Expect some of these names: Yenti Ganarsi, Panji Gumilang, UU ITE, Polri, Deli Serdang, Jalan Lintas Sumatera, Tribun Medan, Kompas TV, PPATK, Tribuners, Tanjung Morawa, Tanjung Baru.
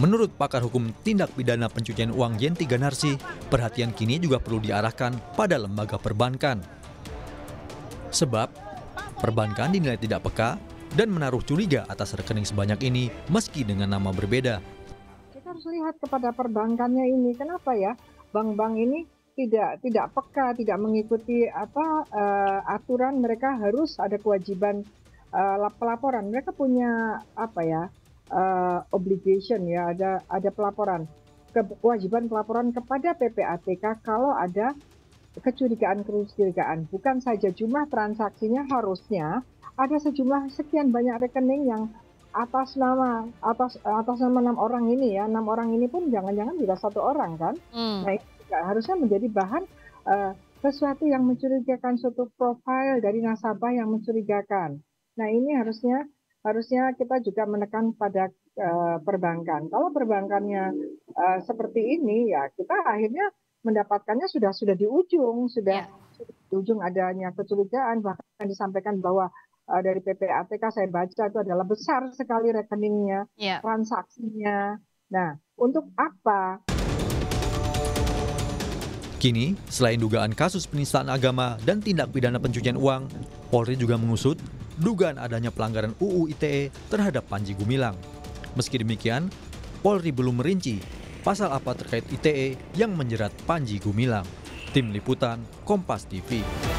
Menurut pakar hukum tindak pidana pencucian uang Yenti Ganarsi, perhatian kini juga perlu diarahkan pada lembaga perbankan. Sebab, perbankan dinilai tidak peka dan menaruh curiga atas rekening sebanyak ini meski dengan nama berbeda. Kita harus lihat kepada perbankannya ini, kenapa ya bank-bank ini tidak peka, tidak mengikuti aturan. Mereka harus ada kewajiban pelaporan. Mereka punya obligation ya, ada pelaporan, kewajiban pelaporan kepada PPATK kalau ada kecurigaan-kecurigaan. Bukan saja jumlah transaksinya, harusnya ada sejumlah sekian banyak rekening yang atas nama 6 orang ini ya. 6 orang ini pun jangan-jangan tidak 1 orang kan? Nah, itu juga harusnya menjadi bahan sesuatu yang mencurigakan, suatu profil dari nasabah yang mencurigakan. Nah, ini harusnya kita juga menekan pada perbankan. Kalau perbankannya seperti ini, ya kita akhirnya mendapatkannya sudah di ujung, di ujung adanya kecurigaan. Bahkan disampaikan bahwa dari PPATK saya baca itu adalah besar sekali rekeningnya, transaksinya. Nah, untuk apa? Kini, selain dugaan kasus penistaan agama dan tindak pidana pencucian uang, Polri juga mengusut dugaan adanya pelanggaran UU ITE terhadap Panji Gumilang. Meski demikian, Polri belum merinci pasal apa terkait ITE yang menjerat Panji Gumilang. Tim Liputan, Kompas TV.